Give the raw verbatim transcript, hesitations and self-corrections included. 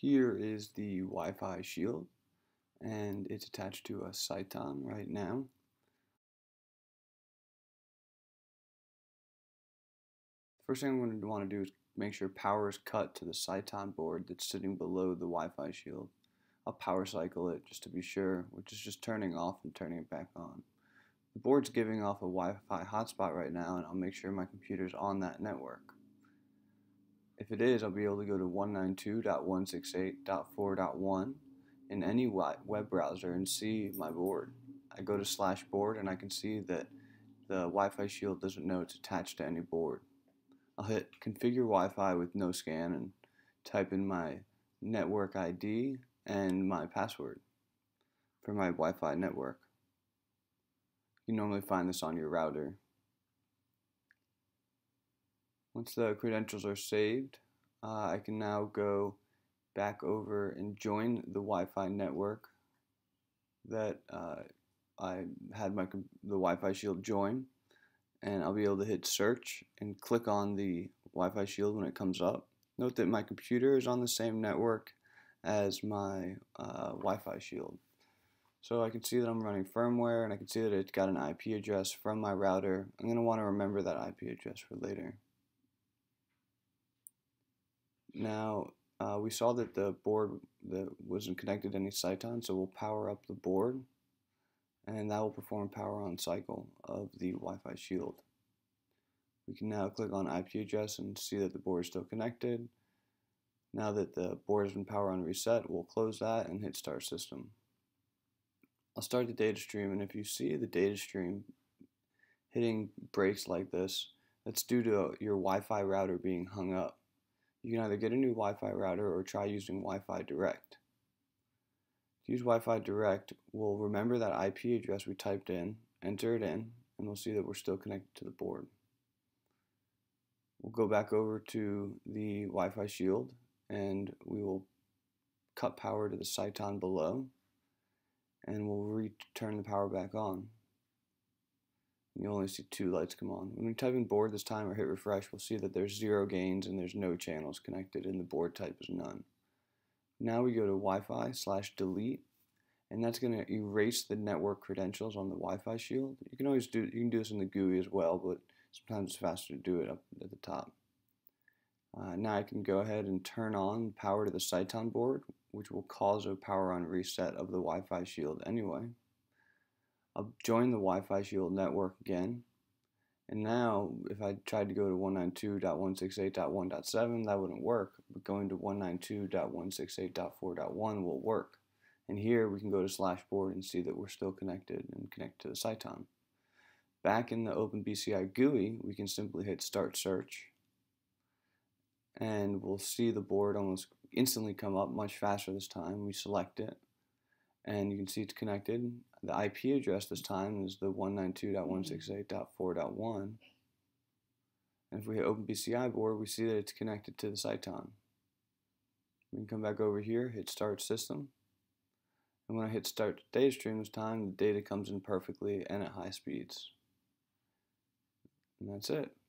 here is the Wi-Fi Shield, and it's attached to a Cyton right now. First thing I'm going to want to do is make sure power is cut to the Cyton board that's sitting below the Wi-Fi Shield. I'll power cycle it just to be sure, which is just turning off and turning it back on. The board's giving off a Wi-Fi hotspot right now, and I'll make sure my computer's on that network. If it is, I'll be able to go to one ninety-two dot one sixty-eight dot four dot one in any web browser and see my board. I go to slash board and I can see that the Wi-Fi Shield doesn't know it's attached to any board. I'll hit configure Wi-Fi with no scan and type in my network I D and my password for my Wi-Fi network. You normally find this on your router. Once the credentials are saved, uh, I can now go back over and join the Wi-Fi network that uh, I had my the Wi-Fi Shield join, and I'll be able to hit search and click on the Wi-Fi Shield when it comes up. Note that my computer is on the same network as my uh, Wi-Fi Shield. So I can see that I'm running firmware, and I can see that it's got an I P address from my router. I'm going to want to remember that I P address for later. Now, uh, we saw that the board that wasn't connected to any Cyton, so we'll power up the board, and that will perform power on cycle of the Wi-Fi Shield. We can now click on I P address and see that the board is still connected. Now that the board has been power on reset, we'll close that and hit start system. I'll start the data stream, and if you see the data stream hitting breaks like this, that's due to your Wi-Fi router being hung up. You can either get a new Wi-Fi router or try using Wi-Fi Direct. To use Wi-Fi Direct, we'll remember that I P address we typed in, enter it in, and we'll see that we're still connected to the board. We'll go back over to the Wi-Fi Shield, and we will cut power to the Cyton below, and we'll return the power back on. You'll only see two lights come on. When we type in board this time or hit refresh, we'll see that there's zero gains and there's no channels connected, and the board type is none. Now we go to Wi-Fi slash delete, and that's going to erase the network credentials on the Wi-Fi Shield. You can always do you can do this in the G U I as well, but sometimes it's faster to do it up at the top. Uh, now I can go ahead and turn on power to the Cyton board, which will cause a power on reset of the Wi-Fi Shield anyway. I'll join the Wi-Fi Shield network again, and now if I tried to go to one ninety-two dot one sixty-eight dot one dot seven, that wouldn't work, but going to one ninety-two dot one sixty-eight dot four dot one will work. And here we can go to slash board and see that we're still connected and connect to the Cyton. Back in the OpenBCI G U I, we can simply hit start search, and we'll see the board almost instantly come up, much faster this time. We select it, and you can see it's connected. The I P address this time is the one ninety-two dot one sixty-eight dot four dot one, and if we hit OpenBCI board, we see that it's connected to the Cyton. We can come back over here, hit start system, and when I hit start data stream this time, the data comes in perfectly and at high speeds. And that's it.